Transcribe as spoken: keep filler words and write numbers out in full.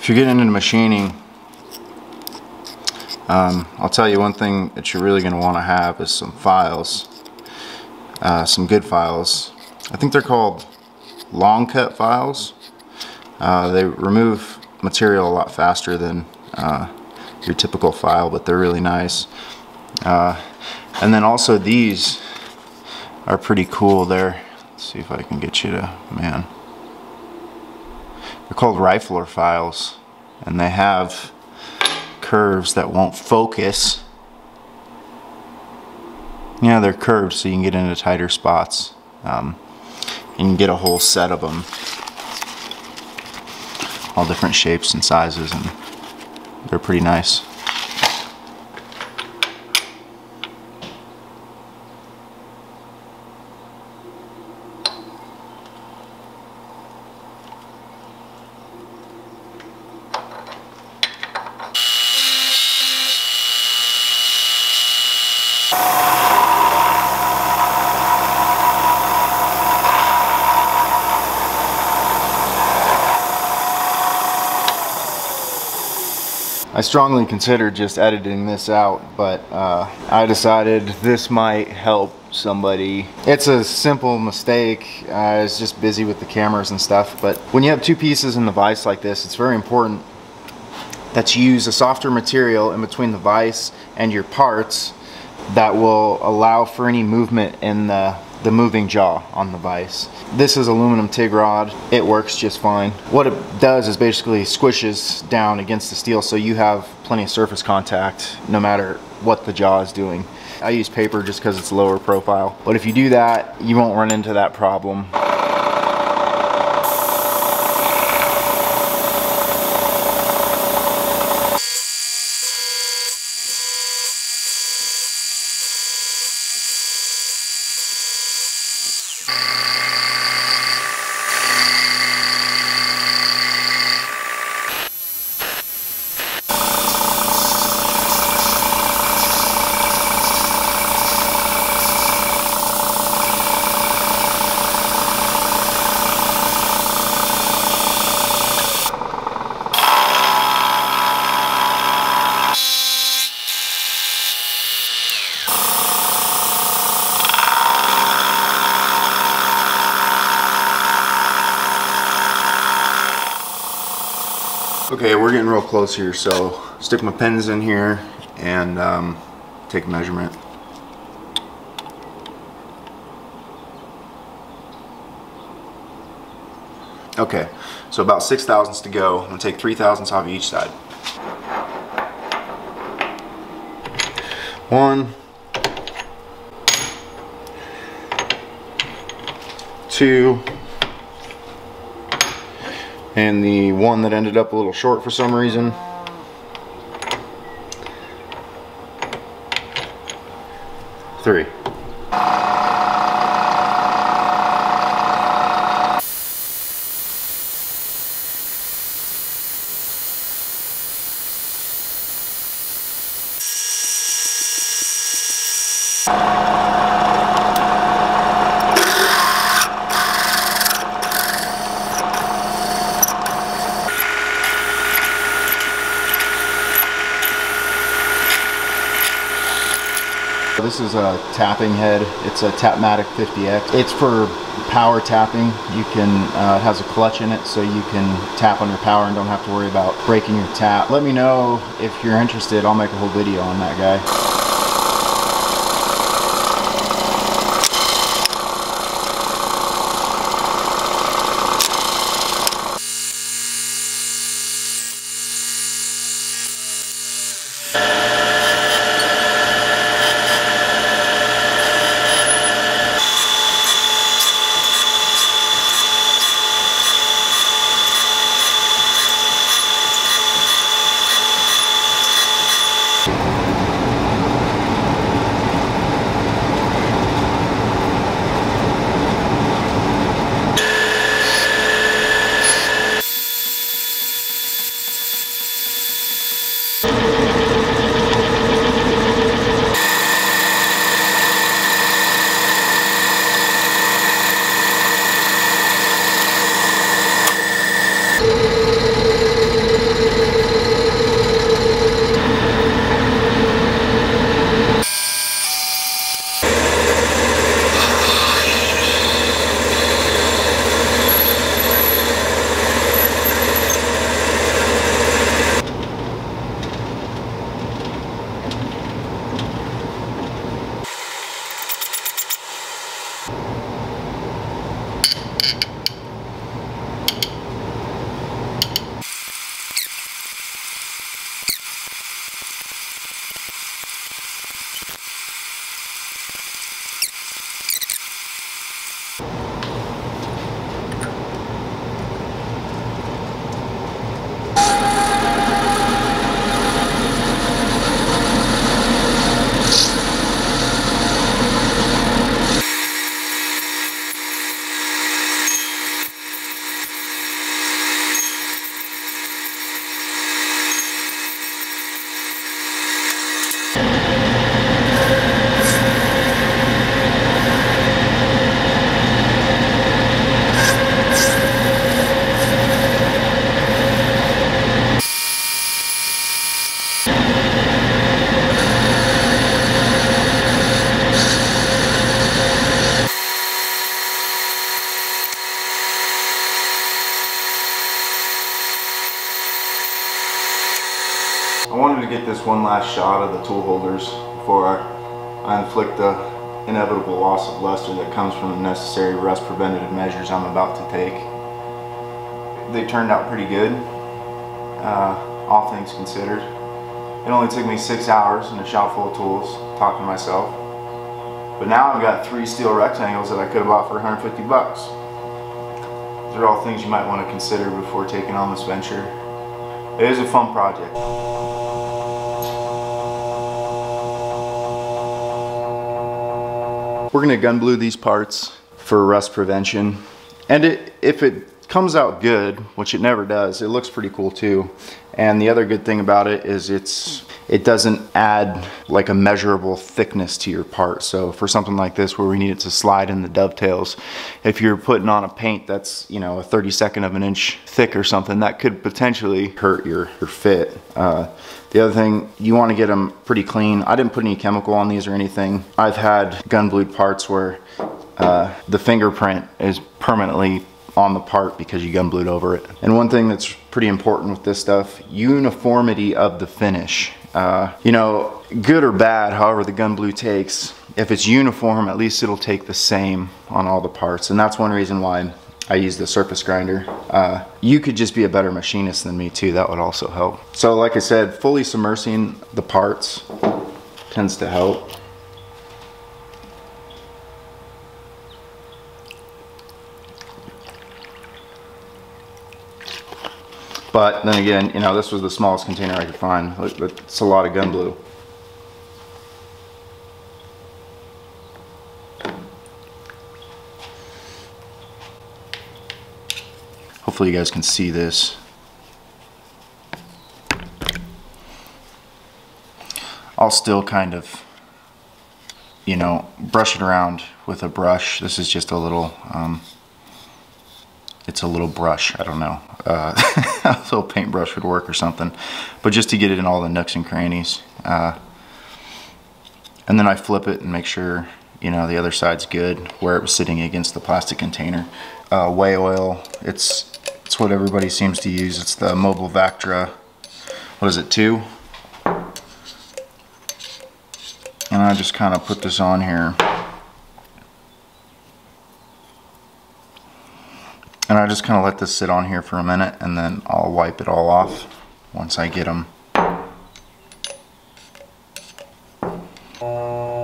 if you're getting into machining, um, I'll tell you one thing that you're really going to want to have is some files, uh, some good files. I think they're called long cut files. Uh, they remove material a lot faster than uh, your typical file, but they're really nice. Uh, and then also these are pretty cool. There, let's see if I can get you to, man. They're called rifler files, and they have curves that won't focus. Yeah, they're curved so you can get into tighter spots. Um, you can get a whole set of them, all different shapes and sizes, and they're pretty nice. I strongly considered just editing this out, but uh, I decided this might help somebody. It's a simple mistake. Uh, I was just busy with the cameras and stuff, but when you have two pieces in the vise like this, it's very important that you use a softer material in between the vise and your parts that will allow for any movement in the, the moving jaw on the vise. This is aluminum TIG rod. It works just fine. What it does is basically squishes down against the steel so you have plenty of surface contact no matter what the jaw is doing. I use paper just because it's lower profile, but if you do that, you won't run into that problem. Okay, we're getting real close here, so stick my pins in here and um, take a measurement. Okay, so about six thousandths to go. I'm gonna take three thousandths off each side. One, two. And the one that ended up a little short for some reason. Three. This is a tapping head. It's a Tapmatic fifty X. It's for power tapping. You can, uh, it has a clutch in it, so you can tap on your power and don't have to worry about breaking your tap. Let me know if you're interested. I'll make a whole video on that guy. this one last shot of the tool holders before I, I inflict the inevitable loss of luster that comes from the necessary rust preventative measures I'm about to take. They turned out pretty good, uh, all things considered. It only took me six hours and a shop full of tools, talking to myself. But now I've got three steel rectangles that I could have bought for a hundred fifty bucks. These are all things you might want to consider before taking on this venture. It is a fun project. We're gonna gun blue these parts for rust prevention. And it, if it comes out good, which it never does, it looks pretty cool too. And the other good thing about it is it's it doesn't add like a measurable thickness to your part. So for something like this where we need it to slide in the dovetails, if you're putting on a paint that's, you know, a thirty-second of an inch thick or something, that could potentially hurt your, your fit. Uh, the other thing, you wanna get them pretty clean. I didn't put any chemical on these or anything. I've had gun blued parts where uh, the fingerprint is permanently on the part because you gun blued over it. And one thing that's pretty important with this stuff, uniformity of the finish. Uh, you know, good or bad, however the gun blue takes, if it's uniform, at least it'll take the same on all the parts. And that's one reason why I use the surface grinder. Uh, you could just be a better machinist than me too. That would also help. So like I said, fully submersing the parts tends to help. But then again, you know, this was the smallest container I could find. It's a lot of gun blue. Hopefully you guys can see this. I'll still kind of, you know, brush it around with a brush. This is just a little, um, it's a little brush, I don't know. Uh, a little paintbrush would work or something. But just to get it in all the nooks and crannies. Uh, and then I flip it and make sure, you know, the other side's good where it was sitting against the plastic container. Uh, whey oil, it's, it's what everybody seems to use. It's the Mobil Vactra, what is it, two? And I just kind of put this on here. And I just kind of let this sit on here for a minute and then I'll wipe it all off once I get them.